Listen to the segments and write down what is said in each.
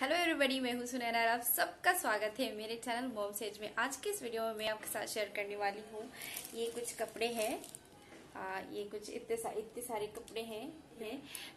Hello everybody, मैं हूं सुनैना और आप सबका स्वागत है मेरे चैनल मॉम्स एज में। आज के इस वीडियो में मैं आपके साथ शेयर करने वाली हूं, ये कुछ कपड़े हैं, ये कुछ इतने सारे कपड़े हैं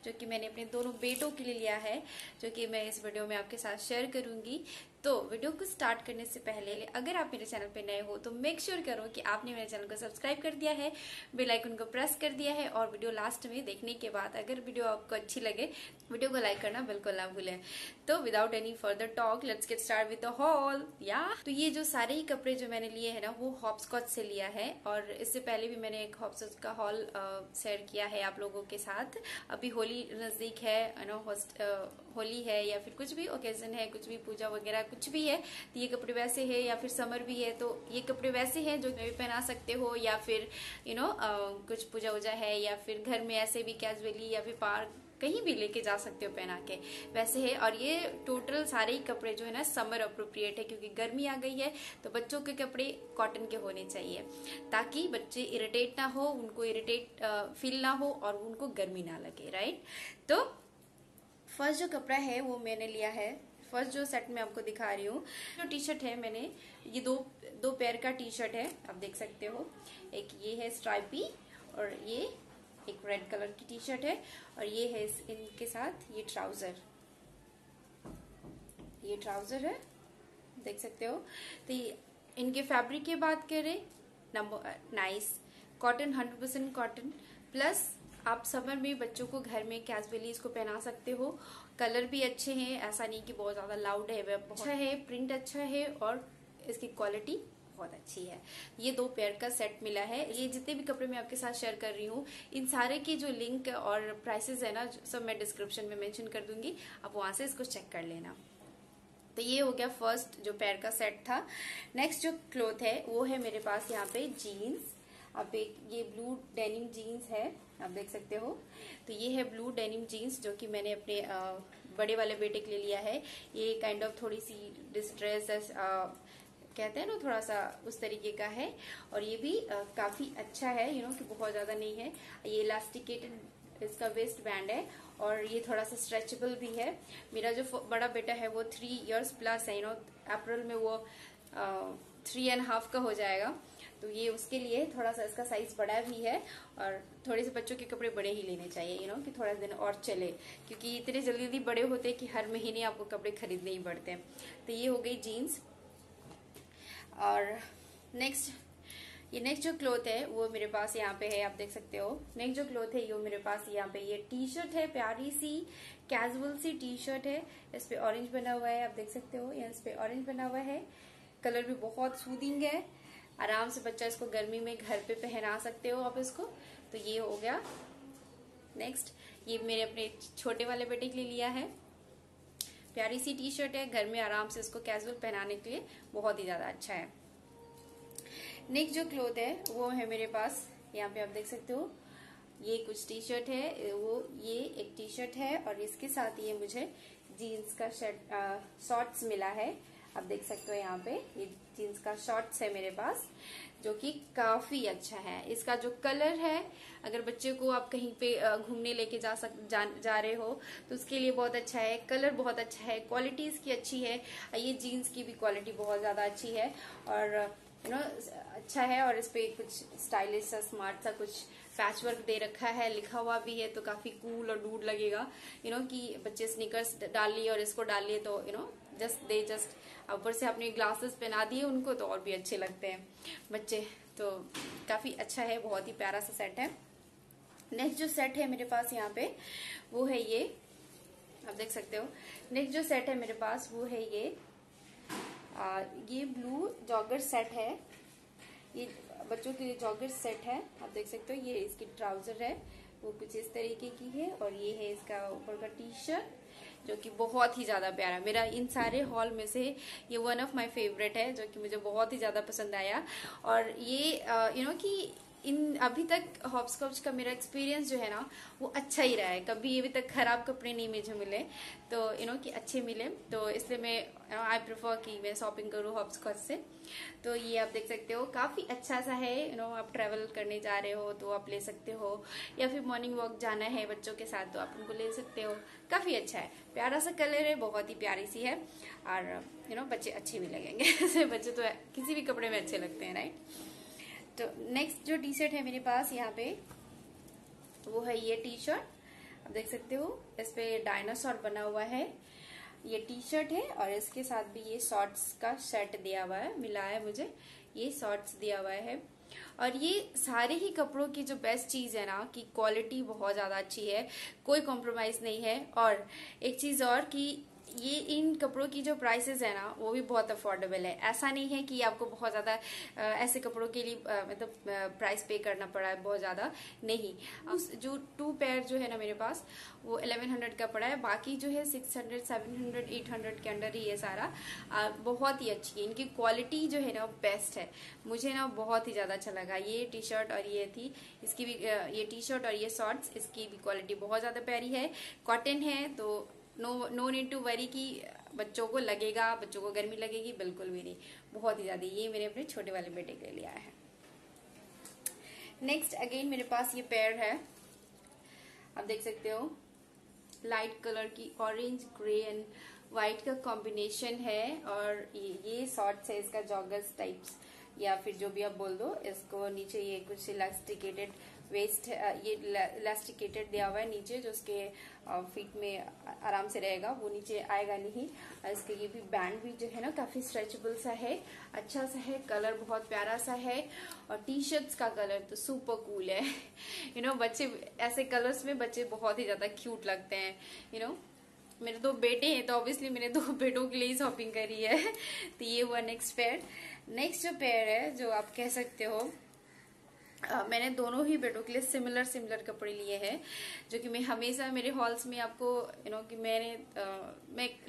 जो कि मैंने अपने दोनों बेटों के लिए लिया है, जो कि मैं इस वीडियो में आपके साथ शेयर करूंगी। तो वीडियो को स्टार्ट करने से पहले अगर आप मेरे चैनल पे नए हो तो मेक श्योर करो कि आपने मेरे चैनल को सब्सक्राइब कर दिया है, बेल आइकन को प्रेस कर दिया है और वीडियो लास्ट में देखने के बाद अगर वीडियो आपको अच्छी लगे वीडियो को लाइक करना बिल्कुल ना भूलें। तो without any further talk let's get start with the hall. या तो ये जो सारे ही कपड़े जो मैंने लिए है ना वो हॉपस्कॉच से लिया है और इससे पहले भी मैंने एक हॉपस्कॉच का हॉल शेयर किया है आप लोगों के साथ। अभी होली नजदीक है, होली है या फिर कुछ भी ओकेजन है, कुछ भी पूजा वगैरह कुछ भी है तो ये कपड़े वैसे है, या फिर समर भी है तो ये कपड़े वैसे हैं जो भी पहना सकते हो, या फिर कुछ पूजा वूजा है या फिर घर में ऐसे भी कैजुअली या फिर पार्क कहीं भी लेके जा सकते हो पहना के, वैसे है। और ये टोटल सारे ही कपड़े जो है ना समर अप्रोप्रिएट है क्योंकि गर्मी आ गई है तो बच्चों के कपड़े कॉटन के होने चाहिए ताकि बच्चे इरिटेट ना हो, उनको इरिटेट फील ना हो और उनको गर्मी ना लगे, राइट। तो फर्स्ट जो कपड़ा है वो मैंने लिया है, फर्स्ट जो सेट में आपको दिखा रही हूँ जो टी शर्ट है, मैंने ये दो पैर का टी शर्ट है, आप देख सकते हो। एक ये है स्ट्राइपी और ये एक रेड कलर की टी शर्ट है और ये है इनके साथ ये ट्राउजर, है, देख सकते हो। तो इनके फैब्रिक की बात करें number nice cotton, 100% cotton, plus आप समर में बच्चों को घर में कैजुअली इसको पहना सकते हो। कलर भी अच्छे हैं, ऐसा नहीं कि बहुत ज्यादा लाउड है, वह अच्छा है, प्रिंट अच्छा है और इसकी क्वालिटी बहुत अच्छी है। ये दो पेयर का सेट मिला है। ये जितने भी कपड़े मैं आपके साथ शेयर कर रही हूँ इन सारे की जो लिंक और प्राइसेस है ना सब मैं डिस्क्रिप्शन में मेंशन कर दूंगी, आप वहां से इसको चेक कर लेना। तो ये हो गया फर्स्ट जो पेयर का सेट था। नेक्स्ट जो क्लोथ है वो है मेरे पास यहाँ पे जीन्स, आप एक ये ब्लू डेनिम जीन्स है, आप देख सकते हो। तो ये है ब्लू डेनिम जीन्स जो कि मैंने अपने बड़े वाले बेटे के लिए लिया है। ये काइंड ऑफ थोड़ी सी डिस्ट्रेस कहते हैं ना, थोड़ा सा उस तरीके का है और ये भी काफी अच्छा है, कि बहुत ज्यादा नहीं है। ये इलास्टिकेटेड इसका वेस्ट बैंड है और ये थोड़ा सा स्ट्रेचेबल भी है। मेरा जो बड़ा बेटा है वो 3 इयर्स प्लस है, अप्रैल में वो 3.5 का हो जाएगा, तो ये उसके लिए थोड़ा सा इसका साइज बड़ा भी है। और थोड़े से बच्चों के कपड़े बड़े ही लेने चाहिए, कि थोड़ा दिन और चले, क्योंकि इतने जल्दी जल्दी बड़े होते हैं कि हर महीने आपको कपड़े खरीदने ही पड़ते हैं। तो ये हो गई जीन्स। और नेक्स्ट जो क्लोथ है वो मेरे पास यहाँ पे है, आप देख सकते हो। नेक्स्ट जो क्लोथ है ये मेरे पास यहाँ पे ये टी शर्ट है, प्यारी सी कैजुअल सी टी शर्ट है। इस पे ऑरेंज बना हुआ है, आप देख सकते हो, यहाँ इस पे ऑरेंज बना हुआ है। कलर भी बहुत सूदिंग है, आराम से बच्चा इसको गर्मी में घर पे पहना सकते हो आप इसको। तो ये हो गया। नेक्स्ट ये मेरे अपने छोटे वाले बेटे के लिए लिया है, प्यारी सी टी शर्ट है, घर में आराम से इसको कैजुअल पहनाने के लिए बहुत ही ज्यादा अच्छा है। नेक्स्ट जो क्लोथ है वो है मेरे पास यहाँ पे, आप देख सकते हो, ये कुछ टी शर्ट है, वो ये एक टी शर्ट है और इसके साथ ये मुझे जीन्स का शॉर्ट्स मिला है, आप देख सकते हो। यहाँ पे ये जीन्स का शॉर्ट्स है मेरे पास जो कि काफी अच्छा है। इसका जो कलर है, अगर बच्चे को आप कहीं पे घूमने लेके जा रहे हो तो उसके लिए बहुत अच्छा है, कलर बहुत अच्छा है, क्वालिटी इसकी अच्छी है। ये जीन्स की भी क्वालिटी बहुत ज्यादा अच्छी है और अच्छा है। और इस पे कुछ स्टाइलिश सा स्मार्ट सा कुछ पैच वर्क दे रखा है, लिखा हुआ भी है, तो काफी कूल और डूड लगेगा, कि बच्चे स्नीकर्स डाल लिए और इसको डाल लिए तो जस्ट ऊपर से आपने ग्लासेस पहना दिए उनको तो और भी अच्छे लगते हैं बच्चे, तो काफी अच्छा है, बहुत ही प्यारा सा सेट है। नेक्स्ट जो सेट है मेरे पास यहाँ पे वो है ये, आप देख सकते हो। नेक्स्ट जो सेट है मेरे पास वो है ये ब्लू जॉगर सेट है, ये बच्चों के लिए जॉगर सेट है, आप देख सकते हो। ये इसकी ट्राउजर है वो कुछ इस तरीके की है और ये है इसका ऊपर का टी शर्ट जो कि बहुत ही ज्यादा प्यारा, मेरा इन सारे हॉल में से ये वन ऑफ माय फेवरेट है जो कि मुझे बहुत ही ज्यादा पसंद आया। और ये कि इन अभी तक हॉपस्कॉच का मेरा एक्सपीरियंस जो है ना वो अच्छा ही रहा है, कभी अभी तक खराब कपड़े नहीं मुझे मिले, तो यू नो कि अच्छे मिले, तो इसलिए मैं आई प्रेफर कि मैं शॉपिंग करूँ हॉपस्कॉच से। तो ये आप देख सकते हो काफ़ी अच्छा सा है, यू नो आप ट्रैवल करने जा रहे हो तो आप ले सकते हो, या फिर मॉर्निंग वॉक जाना है बच्चों के साथ तो आप उनको ले सकते हो। काफ़ी अच्छा है, प्यारा सा कलर है, बहुत ही प्यारी सी है, और यू नो बच्चे अच्छे भी लगेंगे बच्चे तो किसी भी कपड़े में अच्छे लगते हैं, राइट। तो नेक्स्ट जो टी शर्ट है मेरे पास यहाँ पे वो है ये टी शर्ट, आप देख सकते हो इस पे डायनासोर बना हुआ है, ये टी शर्ट है, और इसके साथ भी ये शॉर्ट्स का शर्ट दिया हुआ है, मिला है मुझे, ये शॉर्ट्स दिया हुआ है। और ये सारे ही कपड़ों की जो बेस्ट चीज़ है ना कि क्वालिटी बहुत ज़्यादा अच्छी है, कोई कॉम्प्रोमाइज़ नहीं है। और एक चीज़ और कि ये इन कपड़ों की जो प्राइसेस है ना वो भी बहुत अफोर्डेबल है, ऐसा नहीं है कि आपको बहुत ज़्यादा ऐसे कपड़ों के लिए मतलब प्राइस पे करना पड़ा है बहुत ज़्यादा, नहीं। उस जो 2 पेयर जो है ना मेरे पास वो 1100 का पड़ा है, बाकी जो है 600, 700, 800 के अंडर ही है सारा। बहुत ही अच्छी है, इनकी क्वालिटी जो है ना बेस्ट है, मुझे ना बहुत ही ज़्यादा अच्छा लगा। ये टी शर्ट और ये थी इसकी भी, ये टी शर्ट और ये शॉर्ट्स, इसकी भी क्वालिटी बहुत ज़्यादा प्यारी है, कॉटन है, तो नो नीड टू वरी कि बच्चों को लगेगा, बच्चों को गर्मी लगेगी, बिल्कुल भी नहीं, बहुत ही ज़्यादा। ये मैंने अपने छोटे वाले बेटे के लिए लिया है। नेक्स्ट अगेन मेरे पास ये पेयर है, आप देख सकते हो लाइट कलर की, ऑरेंज ग्रे एंड वाइट का कॉम्बिनेशन है, और ये शॉर्ट्स है, इसका जॉगर्स टाइप्स या फिर जो भी आप बोल दो, इसको नीचे ये कुछ इलास्टिकेटेड वेस्ट, ये इलास्टिकेटेड दिया हुआ है नीचे, जो उसके फीट में आराम से रहेगा, वो नीचे आएगा नहीं। इसके ये भी बैंड भी जो है ना काफ़ी स्ट्रेचेबल सा है, अच्छा सा है, कलर बहुत प्यारा सा है, और टी शर्ट्स का कलर तो सुपर कूल है, यू नो बच्चे ऐसे कलर्स में बच्चे बहुत ही ज़्यादा क्यूट लगते हैं, यू नो मेरे 2 बेटे हैं तो ऑब्वियसली मैंने 2 बेटों के लिए ही शॉपिंग करी है। तो ये हुआ नेक्स्ट पेयर। नेक्स्ट जो पेयर है जो आप कह सकते हो मैंने दोनों ही बेटों के लिए सिमिलर कपड़े लिए हैं, जो कि मैं हमेशा मेरे हॉल्स में आपको यू नो कि मैं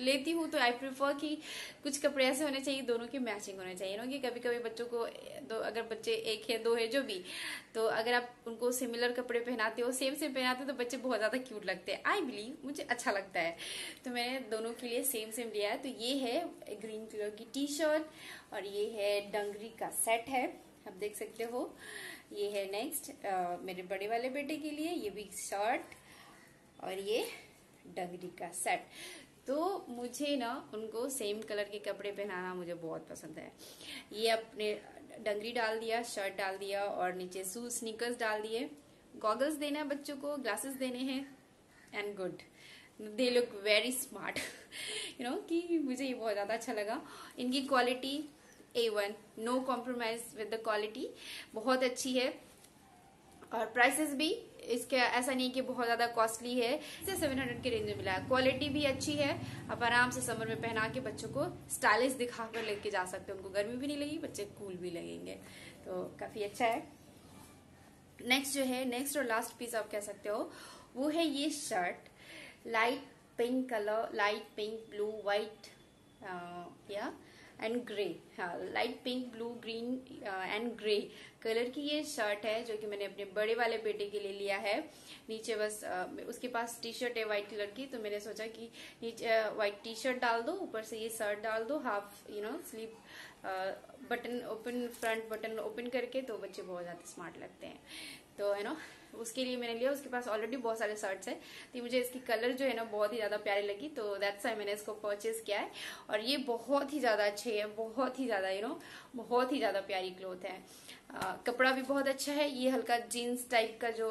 लेती हूँ, तो आई प्रेफर कि कुछ कपड़े ऐसे होने चाहिए दोनों के मैचिंग होने चाहिए, यू नो कि कभी कभी बच्चों को अगर बच्चे 1 है 2 है जो भी, तो अगर आप उनको सिमिलर कपड़े पहनाते हो, सेम पहनाते हो तो बच्चे बहुत ज़्यादा क्यूट लगते हैं, आई बिलीव, मुझे अच्छा लगता है। तो मैंने दोनों के लिए सेम लिया है। तो ये है ग्रीन कलर की टी शर्ट और ये है डंगरी का सेट है, आप देख सकते हो। ये है नेक्स्ट मेरे बड़े वाले बेटे के लिए, ये भी शर्ट और ये डंगरी का सेट। तो मुझे ना उनको सेम कलर के कपड़े पहनाना मुझे बहुत पसंद है। ये अपने डंगरी डाल दिया, शर्ट डाल दिया और नीचे शूज स्नीकर्स डाल दिए, गॉगल्स देना है बच्चों को, ग्लासेस देने हैं, and good, they look very smart, you know कि मुझे ये बहुत ज़्यादा अच्छा लगा। इनकी quality A1, no compromise with the quality, बहुत अच्छी है। और प्राइसेस भी इसके ऐसा नहीं कि बहुत ज़्यादा कॉस्टली है, इसे 700 के रेंज में मिला है, क्वालिटी भी अच्छी है, आप आराम से समर में पहना के बच्चों को स्टाइलिश दिखा कर लेके जा सकते हो, उनको गर्मी भी नहीं लगेगी, बच्चे कूल भी लगेंगे, तो काफ़ी अच्छा है। नेक्स्ट जो है, नेक्स्ट और लास्ट पीस आप कह सकते हो, वो है ये shirt, light pink colour, light pink, blue, white या एंड ग्रे, हाँ, light pink, blue, green and grey colour की ये शर्ट है, जो कि मैंने अपने बड़े वाले बेटे के लिए लिया है। नीचे बस उसके पास टी शर्ट है वाइट कलर की, तो मैंने सोचा कि नीचे वाइट टी शर्ट डाल दो, ऊपर से ये शर्ट डाल दो, half you know sleeve button open, front button open करके, तो बच्चे बहुत ज़्यादा स्मार्ट लगते हैं, तो यू नो उसके लिए मैंने लिया। उसके पास ऑलरेडी बहुत सारे शर्ट्स हैं, तो मुझे इसकी कलर जो है ना बहुत ही ज़्यादा प्यारी लगी, तो दैट्स व्हाई मैंने इसको परचेज़ किया है। और ये बहुत ही ज़्यादा अच्छे है, बहुत ही ज़्यादा यू नो बहुत ही ज़्यादा प्यारी क्लोथ है, कपड़ा भी बहुत अच्छा है, ये हल्का जीन्स टाइप का जो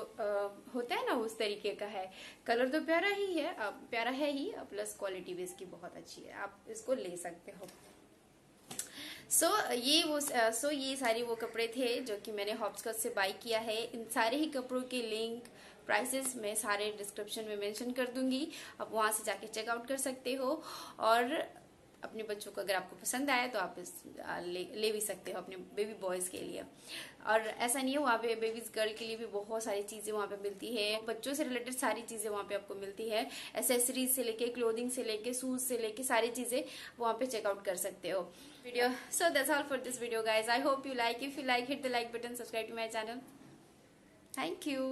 होता है ना उस तरीके का है, कलर तो प्यारा ही है, प्यारा है ही, प्लस क्वालिटी भी इसकी बहुत अच्छी है, आप इसको ले सकते हो। ये सारे वो कपड़े थे जो कि मैंने हॉपस्कॉच से बाय किया है। इन सारे ही कपड़ों के लिंक, प्राइसेस मैं सारे डिस्क्रिप्शन में मेंशन कर दूंगी, आप वहाँ से जाके चेकआउट कर सकते हो। और अपने बच्चों को अगर आपको पसंद आया तो आप ले भी सकते हो अपने बेबी बॉयज़ के लिए। और ऐसा नहीं है, वहाँ पे बेबीज़ गर्ल के लिए भी बहुत सारी चीज़ें वहाँ पे मिलती है, बच्चों से रिलेटेड सारी चीज़ें वहाँ पे आपको मिलती है, एसेसरीज से लेके, क्लोथिंग से लेके, शूज़ से लेके, सारी चीज़ें वहाँ पे चेकआउट कर सकते हो video. So that's all for this video guys, I hope you like, if you like hit the like button, subscribe to my channel. Thank you.